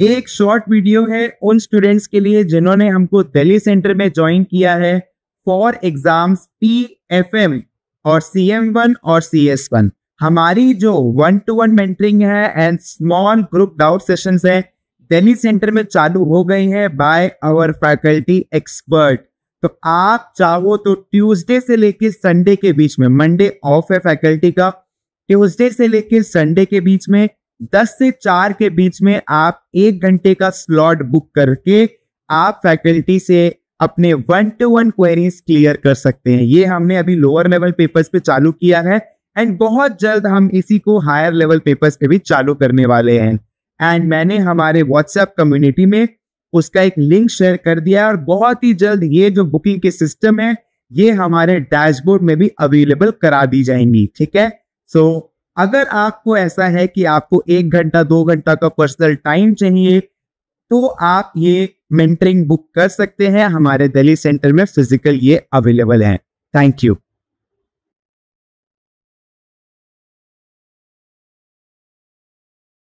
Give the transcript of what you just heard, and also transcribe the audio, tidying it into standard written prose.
ये एक short video है उन स्टूडेंट्स के लिए जिन्होंने हमको दिल्ली सेंटर में ज्वाइन किया है फॉर एग्जाम्स PFM और CM1 और CS1। हमारी जो 1-to-1 मेंटरिंग है and small group doubt sessions है दिल्ली सेंटर में चालू हो गई है बाय आवर फैकल्टी एक्सपर्ट। तो आप चाहो तो ट्यूसडे से लेकर संडे के बीच में, मंडे ऑफ है फैकल्टी का, ट्यूसडे से लेकर संडे के बीच में 10 से 4 के बीच में आप 1 घंटे का स्लॉट बुक करके आप फैकल्टी से अपने 1-to-1 क्वेरीज क्लियर कर सकते हैं। ये हमने अभी लोअर लेवल पेपर्स पे चालू किया है एंड बहुत जल्द हम इसी को हायर लेवल पेपर्स पे भी चालू करने वाले हैं। एंड मैंने हमारे व्हाट्सएप कम्युनिटी में उसका एक लिंक शेयर कर दिया और बहुत ही जल्द ये जो बुकिंग के सिस्टम है ये हमारे डैशबोर्ड में भी अवेलेबल करा दी जाएंगी। ठीक है, सो अगर आपको ऐसा है कि आपको 1-2 घंटा का पर्सनल टाइम चाहिए तो आप ये मेंटरिंग बुक कर सकते हैं। हमारे दिल्ली सेंटर में फिजिकल ये अवेलेबल है। Thank you.